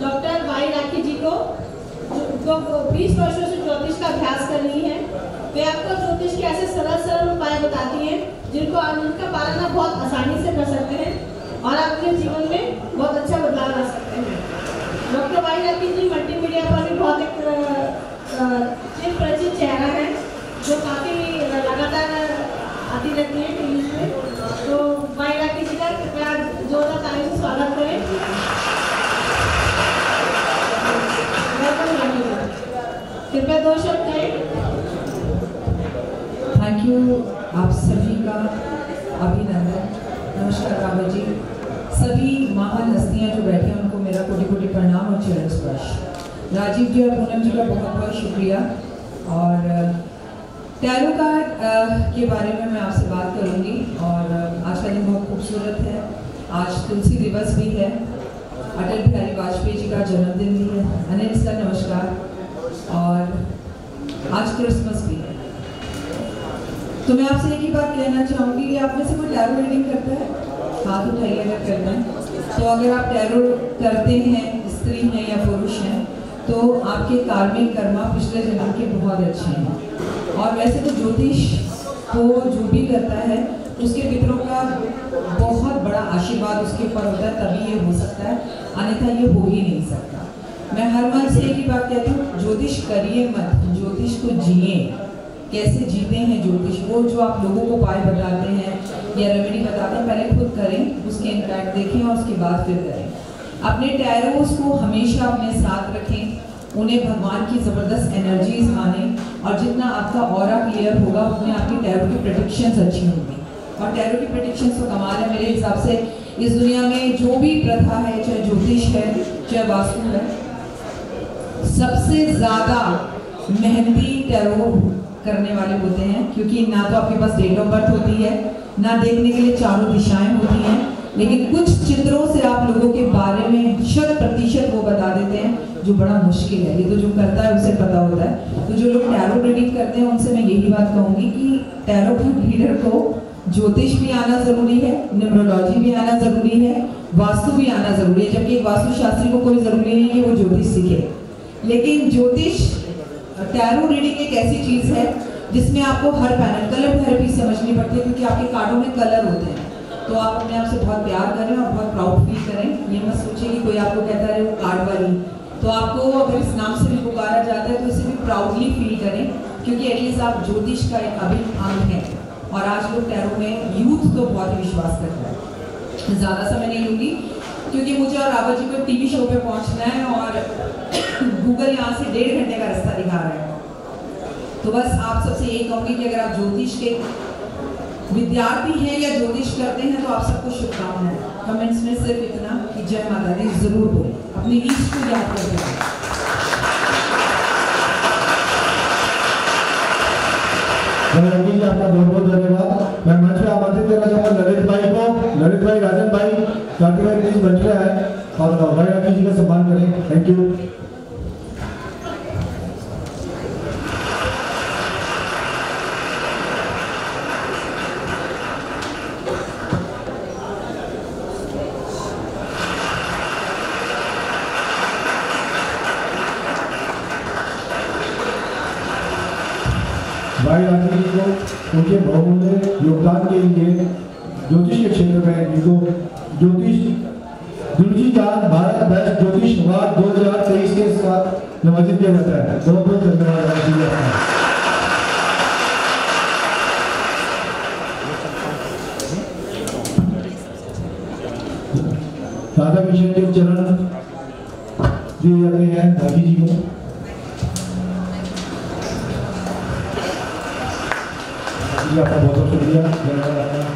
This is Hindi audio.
डॉक्टर भाई राखी जी को जो 20 वर्षों से ज्योतिष का अभ्यास कर रही है। वे आपको ज्योतिष के ऐसे सरल सरल उपाय बताती हैं जिनको आप उनका पालना बहुत आसानी से कर सकते हैं और आपके जीवन में बहुत अच्छा बदलाव ला सकते हैं। डॉक्टर भाई राखी जी मल्टीमीडिया पर भी बहुत एक परिचित चेहरा है जो काफ़ी लगातार आती रहती है टीवी में। तो भाई राखी जी का कृपया जोरदार ताली से स्वागत करें। कृपया दो शब्द कहें। थैंक यू, आप सभी का अभिनंदन। नमस्कार राबा जी, सभी महान हस्तियाँ जो बैठी हैं उनको मेरा कोटि कोटि प्रणाम और चरण स्पर्श। राजीव जी और पूनम जी का बहुत बहुत शुक्रिया। और टैरो कार्ड के बारे में मैं आपसे बात करूँगी। और आज का दिन बहुत खूबसूरत है, आज तुलसी दिवस भी है, अटल बिहारी वाजपेयी जी का जन्मदिन भी है। अनिल सर नमस्कार, और आज क्रिसमस भी है। तो मैं आपसे एक ही बात कहना चाहूँगी कि आप में से कोई टैरो रीडिंग करता है? हाथ उठाइए अगर करना है तो। अगर आप टैरो करते हैं, स्त्री हैं या पुरुष हैं, तो आपके कार्मिक कर्मा पिछले जन्म के बहुत अच्छे हैं। और वैसे तो ज्योतिष को जो भी करता है उसके पितरों का बहुत बड़ा आशीर्वाद उसके ऊपर होता है, तभी ये हो सकता है, अन्यथा ये हो ही नहीं सकता। मैं हर मन से एक ही बात कहती हूँ, ज्योतिष करिए मत, ज्योतिष को जिए। कैसे जीते हैं ज्योतिष, वो जो आप लोगों को उपाय बताते हैं या रेमेडी बताते हैं, पहले खुद करें, उसके इम्पैक्ट देखें और उसके बाद फिर करें। अपने टैरोज को हमेशा अपने साथ रखें, उन्हें भगवान की ज़बरदस्त एनर्जीज माने। और जितना आपका ऑरा क्लियर होगा उतने आपकी टैरो की प्रेडिक्शंस अच्छी होंगी। और टैरो की प्रेडिक्शंस तो कमाल है। मेरे हिसाब से इस दुनिया में जो भी प्रथा है, चाहे ज्योतिष है चाहे वास्तु है, सबसे ज़्यादा मेहनती टैरो करने वाले होते हैं। क्योंकि ना तो आपके पास डेट ऑफ बर्थ होती है, ना देखने के लिए चारों दिशाएँ होती हैं, लेकिन कुछ चित्रों से आप लोगों के बारे में 100% वो बता देते हैं, जो बड़ा मुश्किल है। ये तो जो करता है उसे पता होता है। तो जो लोग टैरो रीडिंग करते हैं उनसे मैं यही बात कहूँगी कि टैरो रीडर को ज्योतिष भी आना जरूरी है, न्यूमरोलॉजी भी आना जरूरी है, वास्तु भी आना जरूरी है। जबकि एक वास्तुशास्त्री को कोई जरूरी नहीं है वो ज्योतिष सीखे, लेकिन ज्योतिष टैरो रीडिंग एक ऐसी चीज़ है जिसमें आपको हर पैनल कलर थेरेपी समझनी पड़ती है, क्योंकि आपके कार्डों में कलर होते हैं। तो आप अपने आप से बहुत प्यार करें और बहुत प्राउड फील करें। ये मत सोचिए कि कोई आपको कहता है वो कार्ड वाली, तो आपको अगर इस नाम से भी पुकारा जाता है तो इसे भी प्राउडली फील करें, क्योंकि एटलीस्ट आप ज्योतिष का एक अभिन्न अंग हैं। और आज लोग टैरो में यूथ तो बहुत ही विश्वास करता है। ज़्यादा समय नहीं लूँगी क्योंकि मुझे और राबा जी को TV शो पर पहुँचना है और गूगल यहाँ से 1.5 घंटे का रास्ता दिखा रहा है। तो बस आप सबसे यही कहूँगी कि अगर आप ज्योतिष के विद्यार्थी हैं या ज्योतिष करते हैं तो आप सबको शुभकामनाएं। कमेंट्स में सिर्फ इतना कि जय माता दी जरूर बोलें, अपनी ईश को याद करते हैं। आपका बहुत बहुत धन्यवाद। मैं मंच पर आमंत्रित करना चाहूँगा लड़ित भाई को। लड़ित भाई, राजन भाई, डॉक्टर भाई प्लीज मंच पर आए और भाई राखी जी का सम्मान करें। Thank you. भाई राखी जी को उनके बहुमूल्य योगदान के लिए ज्योतिष के क्षेत्र में जिनको ज्योतिष दुर्जीदान भारत बेस्ट ज्योतिष वर्ष 2023 के साथ नवाजित किया जाता है। बहुत बहुत धन्यवाद राखी जी आपका। राधा मिशन के चरण दिए जाते हैं राखी जी को। आपका बहुत बहुत शुक्रिया।